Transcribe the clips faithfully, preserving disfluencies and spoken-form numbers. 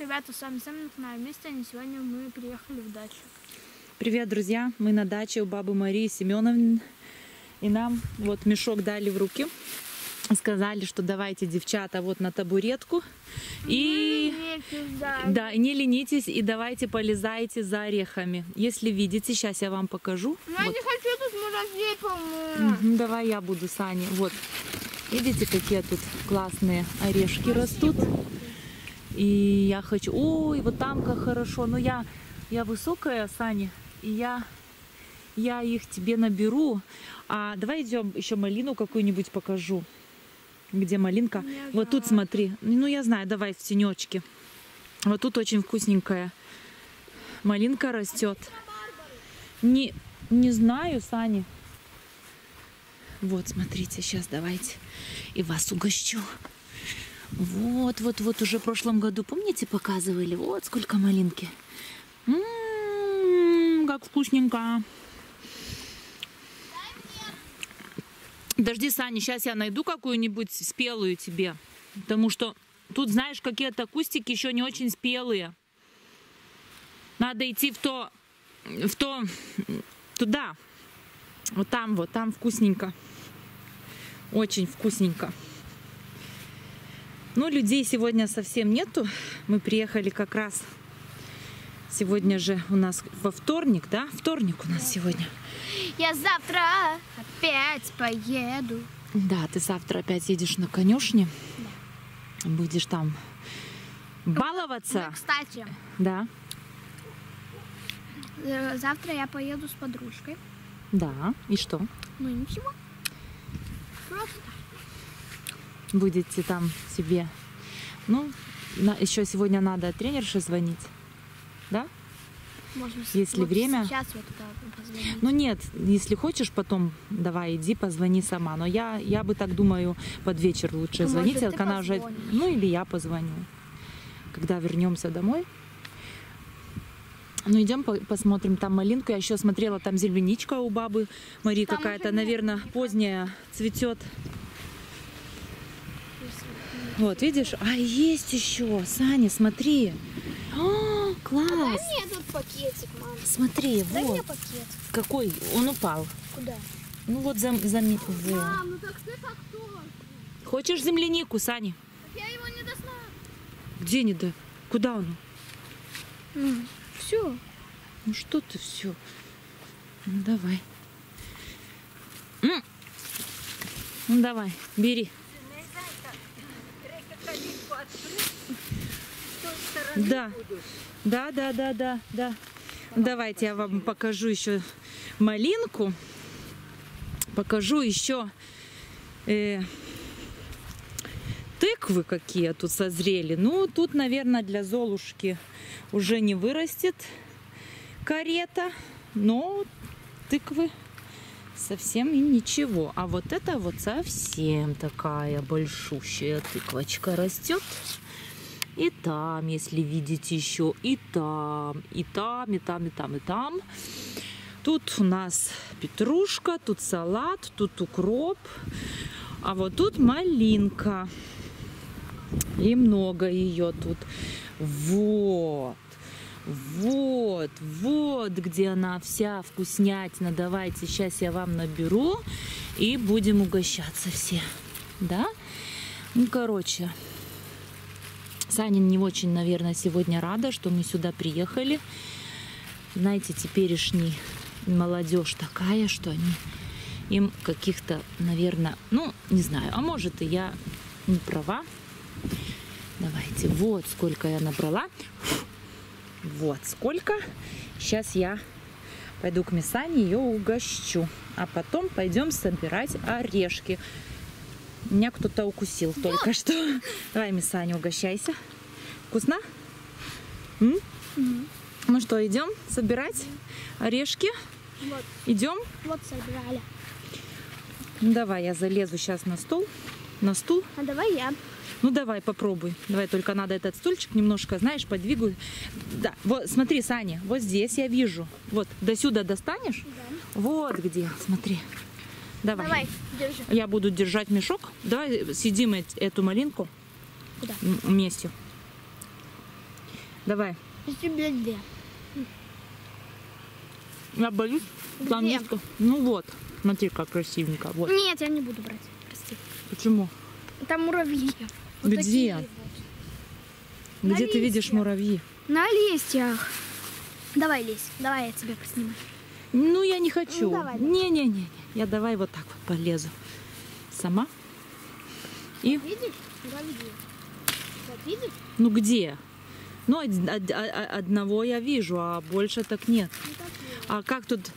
ребята, с вами Семеновна на месте, и сегодня мы приехали в дачу. Привет, друзья! Мы на даче у бабы Марии Семеновны, и нам вот мешок дали в руки. Сказали, что давайте, девчата, вот на табуретку. И не ленитесь, да. да, не ленитесь и давайте полезайте за орехами. Если видите, сейчас я вам покажу. Я вот. не хочу тут муравей, по-моему. Давай я буду, Саня. Вот, видите, какие тут классные орешки растут. И я хочу... Ой, вот там как хорошо. Но я, я высокая, Саня, и я... Я их тебе наберу. А давай идем еще малину какую-нибудь покажу. Где малинка? Я вот знаю. Тут смотри. Ну, я знаю, давай в тенечке. Вот тут очень вкусненькая малинка растет. Не, не знаю, Сани. Вот, смотрите, сейчас давайте. И вас угощу. Вот, вот, вот уже в прошлом году, помните, показывали? Вот сколько малинки. М-м-м, как вкусненько. Подожди, Саня, сейчас я найду какую-нибудь спелую тебе. Потому что тут, знаешь, какие-то кустики еще не очень спелые. Надо идти в то, в то, туда. Вот там вот, там вкусненько. Очень вкусненько. Но людей сегодня совсем нету. Мы приехали как раз. Сегодня же у нас во вторник, да? Вторник у нас сегодня. Я завтра опять поеду. Да, ты завтра опять едешь на конюшни. Да. Будешь там баловаться. Да, кстати. Да. Завтра я поеду с подружкой. Да, и что? Ну ничего. Просто. Будете там себе... Ну, на... еще сегодня надо тренерше звонить. Да? Можно, если время. Сейчас вот позвонить. Ну нет, если хочешь, потом давай иди, позвони сама. Но я, я бы так думаю, под вечер лучше звонить, а она уже. Ну или я позвоню. Когда вернемся домой. Ну идем по посмотрим там малинку. Я еще смотрела, там зеленичка у бабы Марии какая-то, наверное, поздняя цветет. Вот, видишь? А есть еще, Саня, смотри. Класс! Дай мне этот пакетик, мама. Смотри, Дай вот. Мне пакет. Какой? Он упал. Куда? Ну вот зам, заметил. Вот. Мам, ну так ты как тоже. Хочешь землянику, Саня? Так я его не досла. Где не до? Куда он? Ну, все. Ну что ты все? Ну давай. Ну давай, бери. Да. да, да, да, да, да. Давайте я вам покажу еще малинку, покажу еще э, тыквы, какие тут созрели. Ну, тут, наверное, для Золушки уже не вырастет карета, но тыквы совсем и ничего. А вот это вот совсем такая большущая тыквочка растет. И там, если видите, еще и там, и там, и там, и там, и там. Тут у нас петрушка, тут салат, тут укроп, а вот тут малинка. И много ее тут. Вот, вот, вот, где она вся вкуснятина. Давайте, сейчас я вам наберу и будем угощаться все. Да? Ну, короче... Саня не очень, наверное, сегодня рада, что мы сюда приехали. Знаете, теперешний молодежь такая, что они им каких-то, наверное, ну, не знаю, а может и я не права. Давайте, вот сколько я набрала. Вот сколько. Сейчас я пойду к Мисане, ее угощу. А потом пойдем собирать орешки. Меня кто-то укусил только что. Давай, Мисаня, угощайся. Вкусно? М? Угу. Ну что, идем собирать орешки? Вот. Идем? Вот собирали. Давай, я залезу сейчас на стол. На стул. А давай я. Ну давай, попробуй. Давай, только надо этот стульчик немножко, знаешь, подвигай. Да, вот, смотри, Саня, вот здесь я вижу. Вот, до сюда достанешь? Да. Вот где, смотри. Давай. Давай, держи. Я буду держать мешок. Давай съедим эту малинку. Куда? Вместе. Давай. Я тебе две. Я боюсь, там две. Низко. Ну вот, смотри, как красивенько. Вот. Нет, я не буду брать, прости. Почему? Там муравьи. Вот где? Вот. Где На ты листьях. Видишь муравьи? На листьях. Давай, лезь, давай я тебя поснимаю. Ну, я не хочу. Не-не-не, ну, я давай вот так вот полезу. Сама. И... Видишь? Вот, видишь? Ну, где? Ну, од одного я вижу, а больше так нет. Ну, так нет. А как тут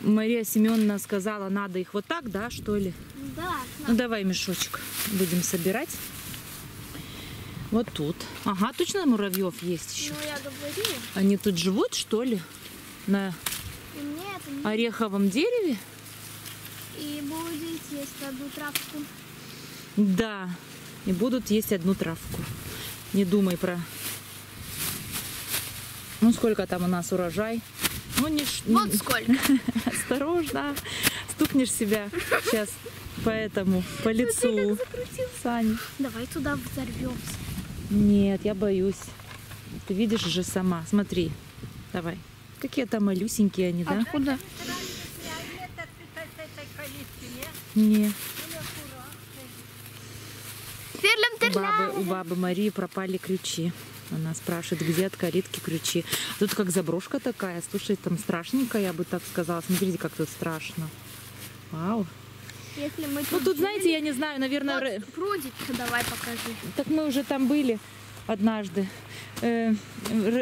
Мария Семеновна сказала, надо их вот так, да, что ли? Да. Ну, давай мешочек будем собирать. Вот тут. Ага, точно муравьев есть еще. Ну, я говорю. Они тут живут, что ли? На Нет, ореховом дереве? И будут есть одну травку. Да, и будут есть одну травку. Не думай про... Ну, сколько там у нас урожай? Ну, не... Вот сколько. Осторожно, стукнешь себя сейчас поэтому по лицу. Сань. Давай туда взорвемся. Нет, я боюсь. Ты видишь же сама. Смотри. Давай. Какие-то малюсенькие они, да? Откуда? Нет. У бабы, у бабы Марии пропали ключи. Она спрашивает, где от калитки ключи. Тут как заброшка такая. Слушай, там страшненько, я бы так сказала. Смотрите, как тут страшно. Вау. Если мы тут ну, тут, знаете, я не знаю, наверное... Вот прудик, давай покажи. Так мы уже там были однажды. Э,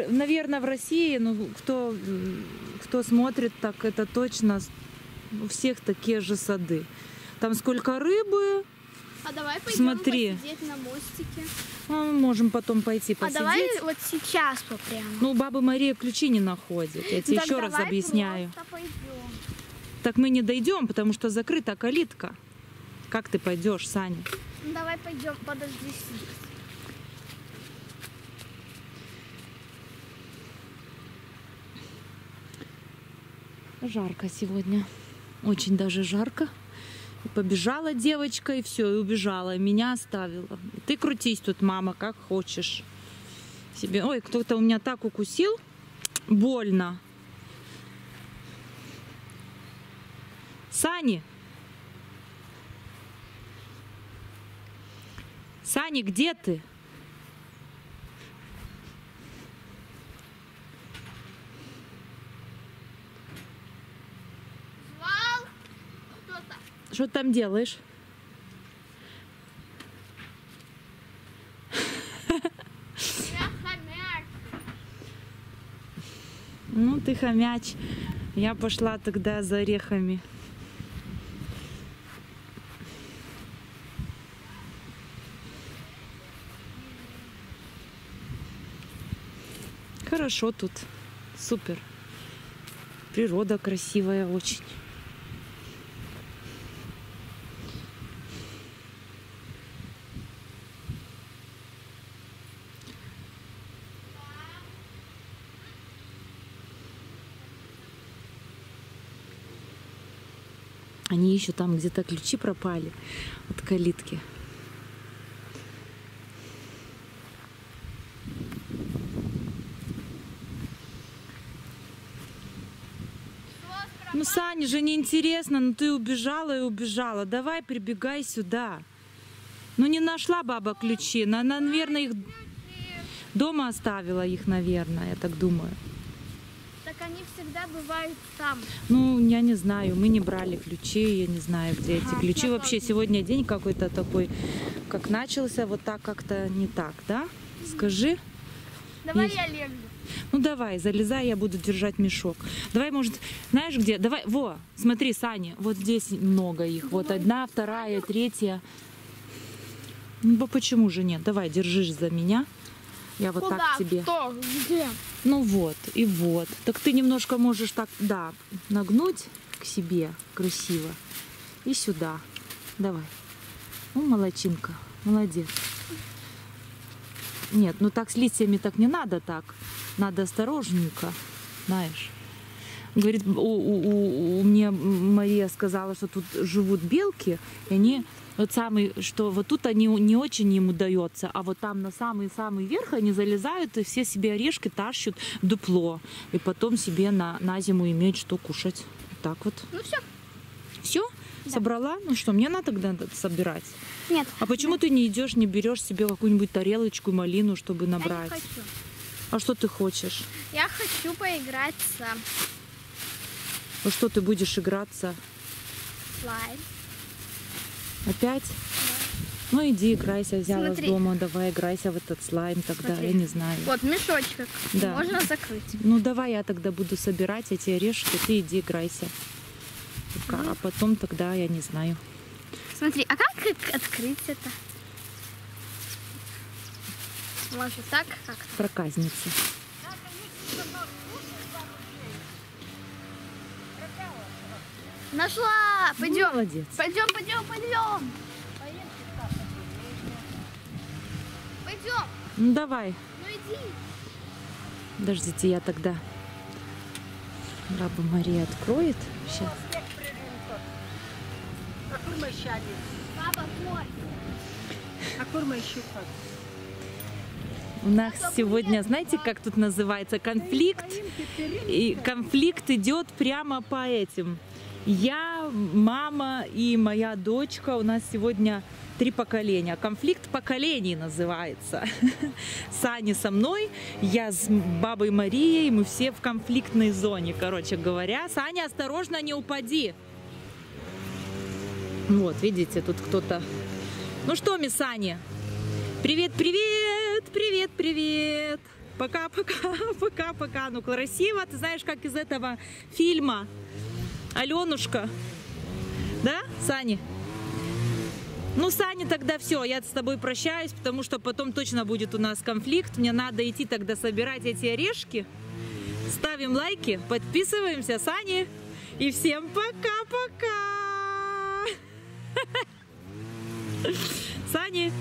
наверное, в России, ну, кто, кто смотрит, так это точно у всех такие же сады. Там сколько рыбы. А давай пойдем Смотри. посидеть на мостике. Мы можем потом пойти посидеть. А давай вот сейчас попрямо. Ну, баба Мария ключи не находит. Я тебе так еще раз объясняю. Так мы не дойдем, потому что закрыта калитка. Как ты пойдешь, Саня? Ну, давай пойдем, подожди. Жарко сегодня. Очень даже жарко. И побежала девочка, и все, и убежала. И меня оставила. И ты крутись тут, мама, как хочешь. Себе... Ой, кто-то у меня так укусил. Больно. Сани! Сани, где ты? Звал кто-то. Что ты там делаешь? Я хомяч. Ну ты хомяч. Я пошла тогда за орехами. Хорошо тут, супер. Природа красивая очень. Они еще там где-то ключи пропали от калитки. Ну, Сане же неинтересно, но ты убежала и убежала. Давай, прибегай сюда. Ну, не нашла баба ключи. Она, наверное, их дома оставила, их, наверное, я так думаю. Так они всегда бывают там. Ну, я не знаю, мы не брали ключи, я не знаю, где эти ключи. Вообще, сегодня день какой-то такой, как начался, вот так как-то не так, да? Скажи. Давай я лезу. Ну давай, залезай, я буду держать мешок. Давай, может, знаешь где? Давай, во, смотри, Саня, вот здесь много их. Вот одна, вторая, третья. Ну почему же нет? Давай, держишь за меня. Я вот Куда? так тебе. Кто? Где? Ну вот, и вот. Так ты немножко можешь так, да, нагнуть к себе красиво. И сюда. Давай. Ну, молодчинка, молодец. Нет, ну так с листьями так не надо так. Надо осторожненько, знаешь. Говорит, у, у, у, мне Мария сказала, что тут живут белки, и они вот самый, что вот тут они не очень им удается, а вот там на самый-самый верх они залезают и все себе орешки тащат в дупло, и потом себе на, на зиму имеют что кушать. Так вот. Ну все. Все? Да. Собрала? Ну что, мне надо тогда собирать? Нет. А почему да. ты не идешь, не берешь себе какую-нибудь тарелочку, малину, чтобы набрать? Я не хочу. А что ты хочешь? Я хочу поиграться. Ну что ты будешь играться? Слайм. Опять? Да. Ну иди играйся, взяла Смотри. с дома, давай играйся в этот слайм тогда, Смотри. я не знаю. Вот мешочек, да. можно закрыть. Ну давай я тогда буду собирать эти орешки, ты иди играйся. Пока. Угу. А потом тогда я не знаю. Смотри, а как открыть это? Может так как-то? Проказница. Нашла! Пойдем! Молодец. Пойдем, пойдем, пойдем! Пойдем! Ну давай! Ну иди! Подождите, я тогда баба Мария откроет. Сейчас. У нас сегодня, знаете, как тут называется, конфликт. И конфликт идет прямо по этим. Я, мама и моя дочка, у нас сегодня три поколения. Конфликт поколений называется. Саня со мной, я с бабой Марией, мы все в конфликтной зоне, короче говоря. Саня, осторожно, не упади. Вот, видите, тут кто-то... Ну что, мисс Саня? Привет, привет, привет, привет. Пока, пока, пока, пока. Ну, красиво, ты знаешь, как из этого фильма... Алёнушка, да, Сани? Ну, Сани, тогда все, я с тобой прощаюсь, потому что потом точно будет у нас конфликт. Мне надо идти тогда собирать эти орешки. Ставим лайки, подписываемся, Сани. И всем пока-пока! Сани!